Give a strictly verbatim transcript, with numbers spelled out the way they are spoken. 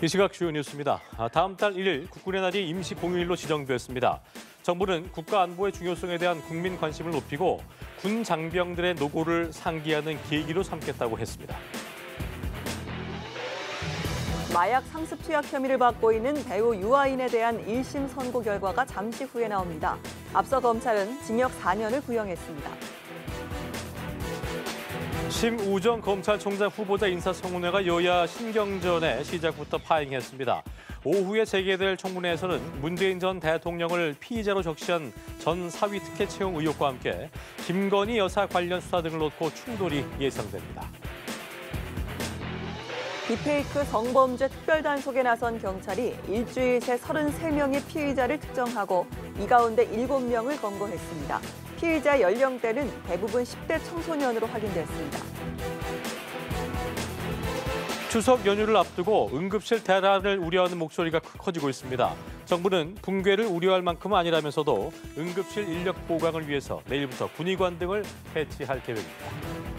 이 시각 주요 뉴스입니다. 다음 달 일 일 국군의 날이 임시 공휴일로 지정되었습니다. 정부는 국가 안보의 중요성에 대한 국민 관심을 높이고 군 장병들의 노고를 상기하는 계기로 삼겠다고 했습니다. 마약 상습 투약 혐의를 받고 있는 배우 유아인에 대한 일 심 선고 결과가 잠시 후에 나옵니다. 앞서 검찰은 징역 사 년을 구형했습니다. 심우정 검찰총장 후보자 인사청문회가 여야 신경전에 시작부터 파행했습니다. 오후에 재개될 청문회에서는 문재인 전 대통령을 피의자로 적시한 전 사위 특혜 채용 의혹과 함께 김건희 여사 관련 수사 등을 놓고 충돌이 예상됩니다. 딥페이크 성범죄 특별단속에 나선 경찰이 일주일 새 삼십삼 명의 피의자를 특정하고 이 가운데 일곱 명을 검거했습니다. 피의자 연령대는 대부분 십 대 청소년으로 확인됐습니다. 추석 연휴를 앞두고 응급실 대란을 우려하는 목소리가 커지고 있습니다. 정부는 붕괴를 우려할 만큼은 아니라면서도 응급실 인력 보강을 위해서 내일부터 군의관 등을 배치할 계획입니다.